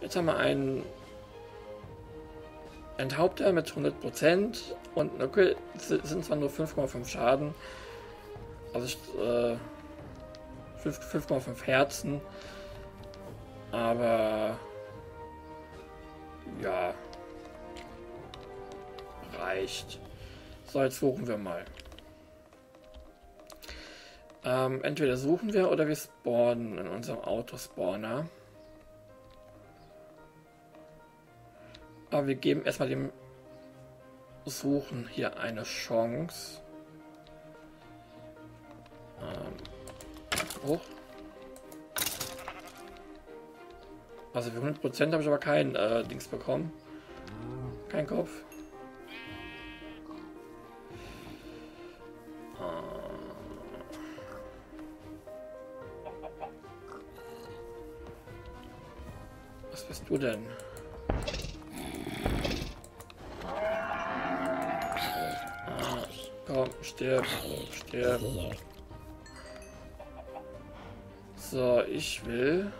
Jetzt haben wir einen Enthaupter mit 100% und eine Kill, sind zwar nur 5,5 Schaden, also 5,5 Herzen, aber ja, reicht. So, jetzt suchen wir mal. Entweder suchen wir oder wir spawnen in unserem Auto-Spawner. Aber wir geben erstmal dem Suchen hier eine Chance. Hoch. Also für 100% habe ich aber kein Dings bekommen. Kein Kopf. Was bist du denn? Ah, komm, stirb, stirb. So, ich will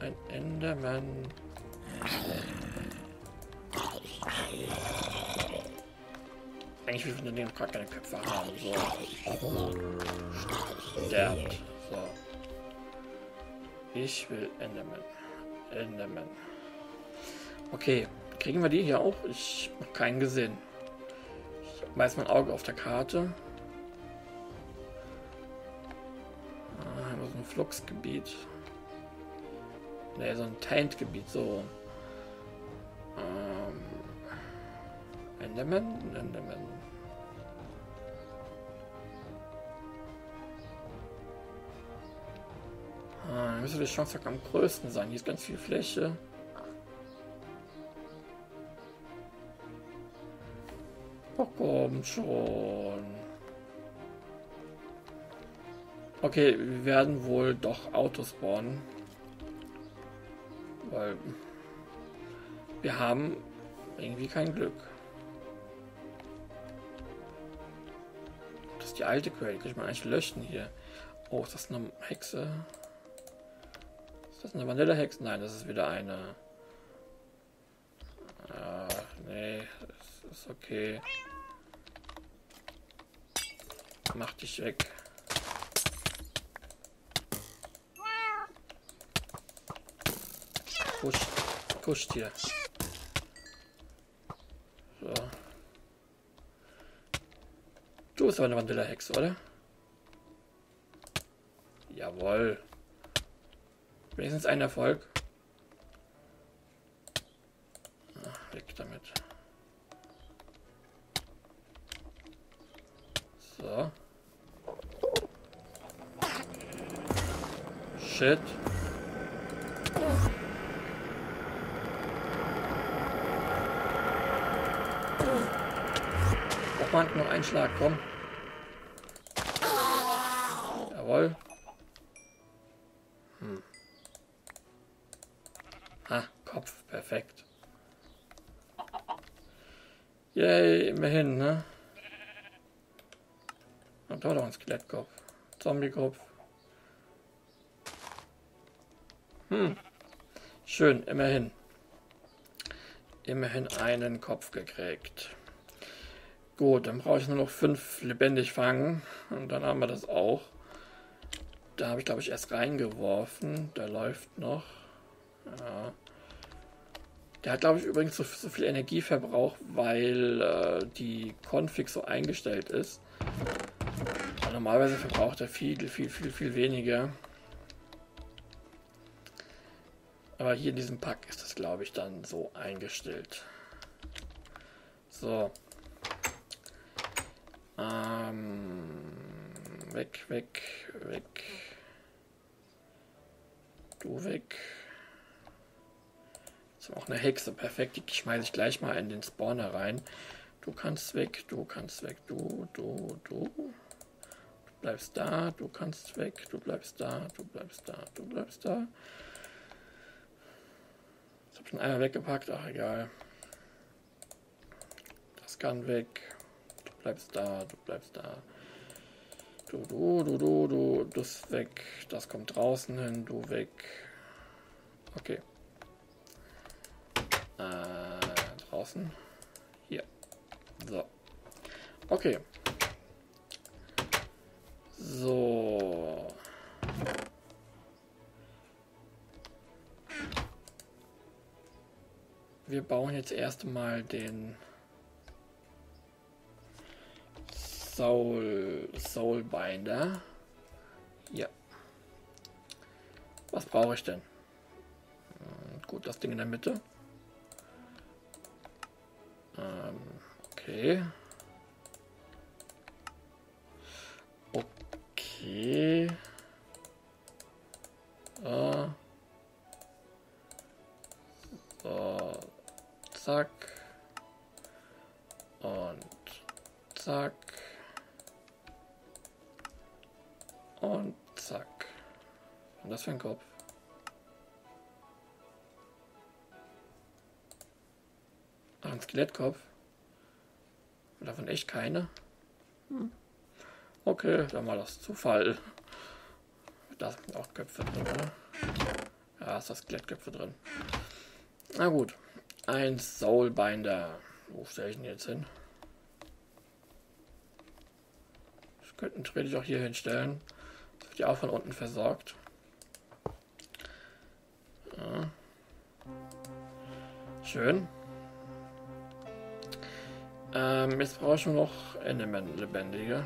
ein Enderman. Eigentlich will ich von denen gar keine Köpfe haben. So. Sterbt. So. Ich will Enderman. Enderman. Okay, kriegen wir die hier auch? Ich habe keinen gesehen. Ich weiß mein Auge auf der Karte. Ah, hier ist ein Fluxgebiet. Ne, so ein Taint-Gebiet, so. Enderman. Ah, da müsste die Chance am größten sein. Hier ist ganz viel Fläche. Oh, komm schon. Okay, wir werden wohl doch Autos spawnen. Weil wir haben irgendwie kein Glück. Das ist die alte Quelle. Kann ich mal eigentlich löschen hier? Oh, ist das eine Hexe? Ist das eine Vanilla-Hexe? Nein, das ist wieder eine. Nee, das ist okay. Mach dich weg. Pusht hier. So. Du bist aber eine Vanilla-Hexe, oder? Jawohl. Wenigstens ein Erfolg. Ach, weg damit. So. Shit. Noch ein Schlag, komm. Jawohl. Ha, Kopf, perfekt. Yay, immerhin, ne? Und da war doch ein Skelettkopf. Zombiekopf. Schön, immerhin. Immerhin einen Kopf gekriegt. Gut, dann brauche ich nur noch 5 lebendig fangen und dann haben wir das auch. Da habe ich, glaube ich, erst reingeworfen. Da läuft noch. Ja. Der hat, glaube ich, übrigens so viel Energieverbrauch, weil die Config so eingestellt ist. Aber normalerweise verbraucht er viel weniger. Aber hier in diesem Pack ist das, glaube ich, dann so eingestellt. So. Weg. Du weg. Jetzt haben wir auch eine Hexe. Perfekt, die schmeiße ich gleich mal in den Spawner rein. Du kannst weg, du kannst weg. Du. Du bleibst da, du kannst weg. Du bleibst da, du bleibst da, du bleibst da. Ich habe schon einmal weggepackt. Ach, egal. Das kann weg. Du bleibst da, du bleibst da. Du, das weg. Das kommt draußen hin, du weg. Okay. Draußen. Hier. So. Okay. So. Wir bauen jetzt erstmal den Soul Binder. Ja. Was brauche ich denn? Gut, das Ding in der Mitte. Okay. Okay. So. Zack. Und zack. Und zack. Und das für ein Kopf. Ach, ein Skelettkopf. Und davon echt keine. Okay, dann mal das Zufall. Da sind auch Köpfe drin, oder? Ja, ist das Skelettköpfe drin. Na gut. Ein Soul Binder. Wo stelle ich ihn jetzt hin? Ich könnte ihn theoretisch auch hier hinstellen. Das wird ja auch von unten versorgt. Ja. Schön. Jetzt brauche ich nur noch Elementlebendige.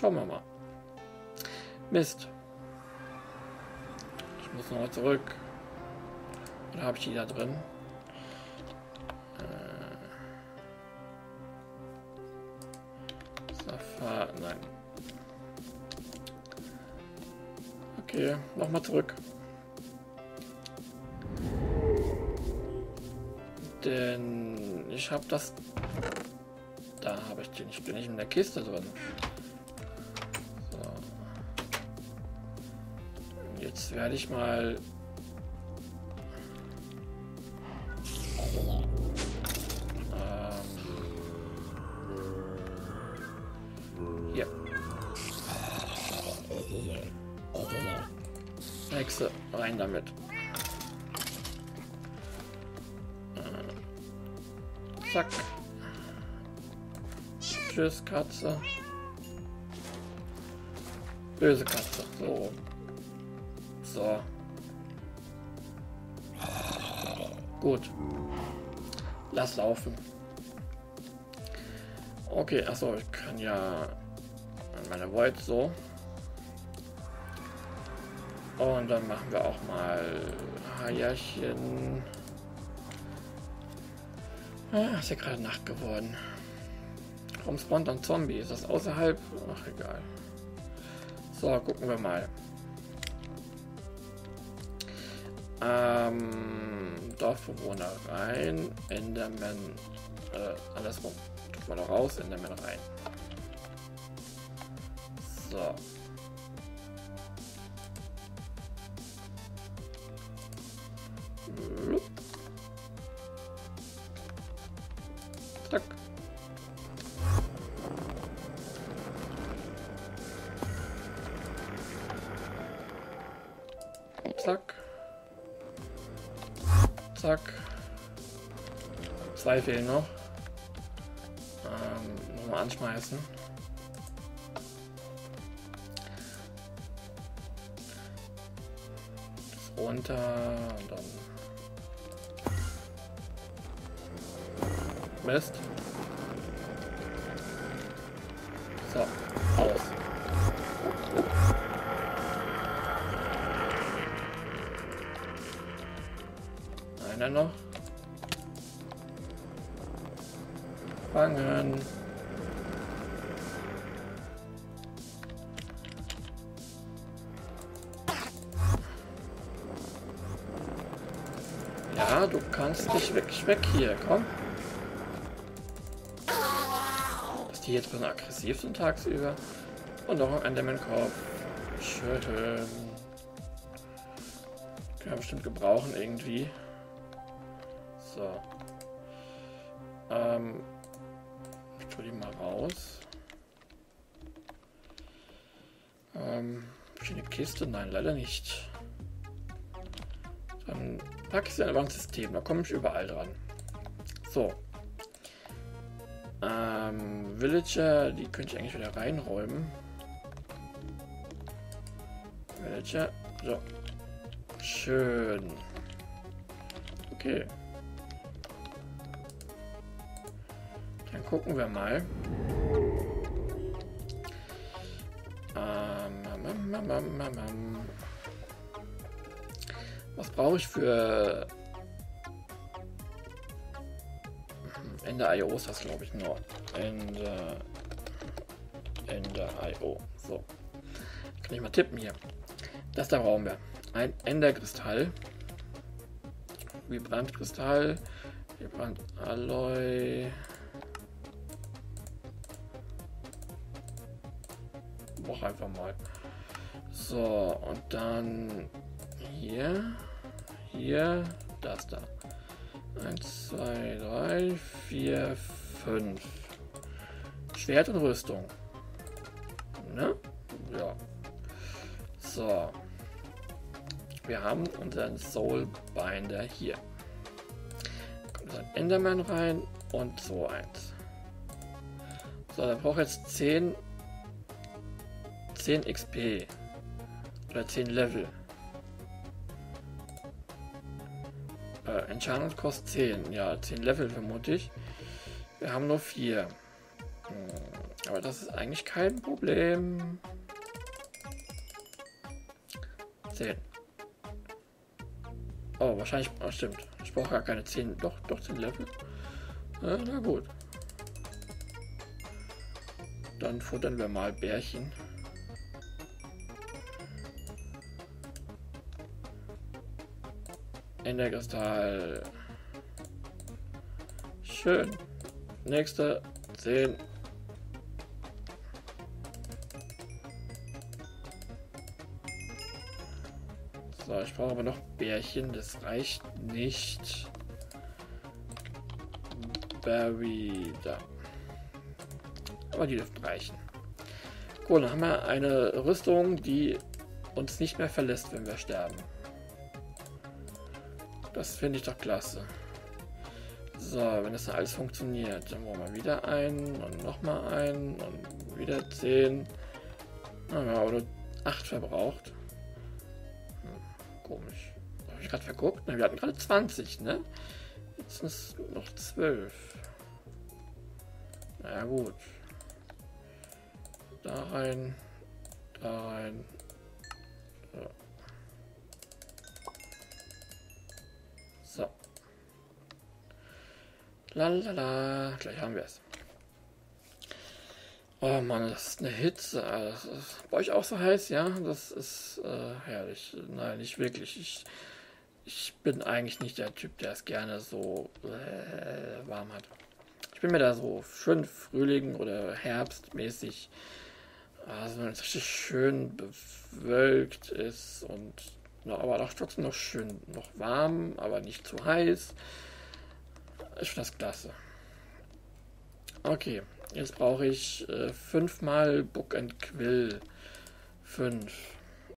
Schauen wir mal. Mist. Ich muss nochmal zurück. Oder habe ich die da drin? Safari. Nein. Okay, nochmal zurück. Denn ich habe das. Da habe ich den nicht in der Kiste drin. So. Jetzt werde ich mal. Hier. Hexe, rein damit. Zack. Tschüss, Katze. Böse Katze. So. So. Gut. Lass laufen. Okay, achso, ich kann ja an meine Void so. Und dann machen wir auch mal Haierchen. Ah, ist ja gerade Nacht geworden. Warum spawnt dann Zombie? Ist das außerhalb? Ach, egal. So, gucken wir mal. Dorfbewohner rein. Enderman. Andersrum. Tut man noch raus. Enderman rein. So. Zack. Zack. 2 fehlen noch. Nochmal anschmeißen. Das runter und dann. Mist. So, aus. Einer noch. Fangen. Ja, du kannst dich wirklich weg hier, komm. Dass die jetzt so aggressiv sind tagsüber. Und noch ein Enderman-Korb. Schön. Können wir bestimmt gebrauchen irgendwie. So. Ich tue die mal raus. Eine Kiste? Nein, leider nicht. Dann packe ich es in ein Banksystem, da komme ich überall dran. So. Villager, die könnte ich eigentlich wieder reinräumen. Villager, so. Schön. Okay. Dann gucken wir mal. Was brauche ich für Ender I.O. ist das, glaube ich, nur Ender I.O. So, kann ich mal tippen hier. Das da brauchen wir. Ein Ender Kristall, Vibrant Kristall, Vibrant Alloy. Mach einfach mal. So, und dann hier, das da. 1, 2, 3, 4, 5. Schwert und Rüstung. Ne? Ja. So. Wir haben unseren Soul Binder hier. Kommt so ein Enderman rein und so eins. So, dann braucht jetzt 10 XP oder 10 Level. Enchantment kostet 10, ja, 10 Level vermutlich. Wir haben nur 4. Aber das ist eigentlich kein Problem. 10. Oh, wahrscheinlich, oh, stimmt. Ich brauche gar keine 10, doch 10 Level. Na gut. Dann futtern wir mal Bärchen. Ender Kristall. Schön. Nächste 10. So, ich brauche aber noch Bärchen. Das reicht nicht. Berry da. Aber die dürfen reichen. Cool, dann haben wir eine Rüstung, die uns nicht mehr verlässt, wenn wir sterben. Das finde ich doch klasse. So, wenn das dann alles funktioniert, dann wollen wir wieder einen und nochmal einen und wieder 10. Naja, oder 8 verbraucht. Komisch. Habe ich gerade verguckt? Na, wir hatten gerade 20, ne? Jetzt sind es noch 12. Na ja, gut. Da rein, da rein. So. So. Lalala. Gleich haben wir es. Oh Mann, das ist eine Hitze. Das ist bei euch auch so heiß, ja? Das ist herrlich. Nein, nicht wirklich. Ich bin eigentlich nicht der Typ, der es gerne so warm hat. Ich bin mir da so schön Frühling oder Herbstmäßig. Also wenn es richtig schön bewölkt ist und no, aber doch trotzdem noch schön, noch warm, aber nicht zu heiß. Ich finde das klasse. Okay, jetzt brauche ich 5 mal Book and Quill. 5.